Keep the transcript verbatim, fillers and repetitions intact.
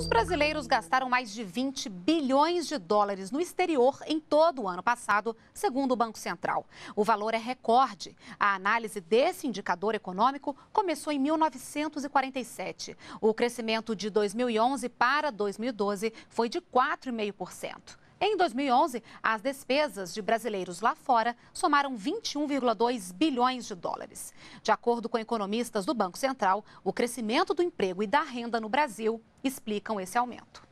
Os brasileiros gastaram mais de vinte bilhões de dólares no exterior em todo o ano passado, segundo o Banco Central. O valor é recorde. A análise desse indicador econômico começou em mil novecentos e quarenta e sete. O crescimento de dois mil e onze para dois mil e doze foi de quatro vírgula cinco por cento. Em dois mil e onze, as despesas de brasileiros lá fora somaram vinte e um vírgula dois bilhões de dólares. De acordo com economistas do Banco Central, o crescimento do emprego e da renda no Brasil explicam esse aumento.